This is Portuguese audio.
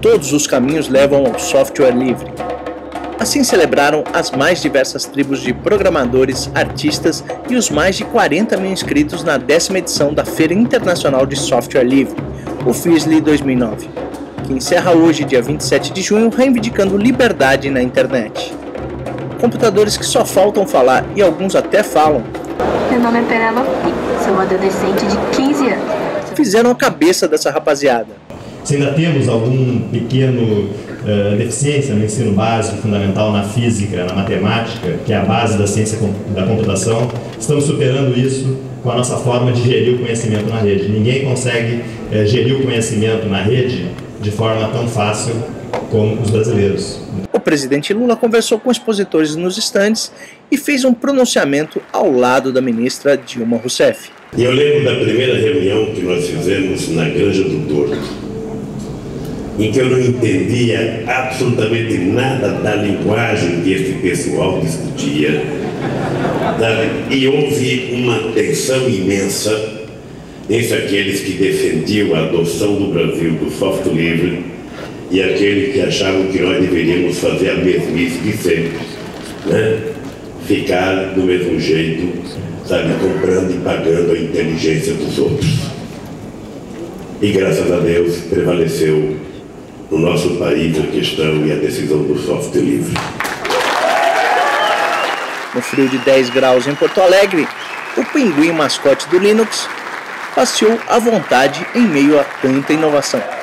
Todos os caminhos levam ao software livre. Assim celebraram as mais diversas tribos de programadores, artistas e os mais de 40 mil inscritos na 10ª edição da Feira Internacional de Software Livre, o Fisl 2009, que encerra hoje, dia 27 de junho, reivindicando liberdade na internet. Computadores que só faltam falar, e alguns até falam. Meu nome é Perela, sou uma adolescente de 15 anos. Fizeram a cabeça dessa rapaziada. Se ainda temos algum pequeno deficiência no ensino básico, fundamental na física, na matemática, que é a base da ciência da computação, estamos superando isso com a nossa forma de gerir o conhecimento na rede. Ninguém consegue gerir o conhecimento na rede de forma tão fácil como os brasileiros. O presidente Lula conversou com expositores nos estandes e fez um pronunciamento ao lado da ministra Dilma Rousseff. Eu lembro da primeira reunião que nós fizemos na Granja do Toro, em que eu não entendia absolutamente nada da linguagem que esse pessoal discutia, e houve uma tensão imensa entre aqueles que defendiam a adoção do Brasil do software livre e aqueles que achavam que nós deveríamos fazer a mesmice de sempre, né? Ficar do mesmo jeito, sabe, comprando e pagando a inteligência dos outros. E graças a Deus prevaleceu no nosso país a questão e a decisão do software livre. No frio de 10 graus em Porto Alegre, o pinguim mascote do Linux passeou à vontade em meio a tanta inovação.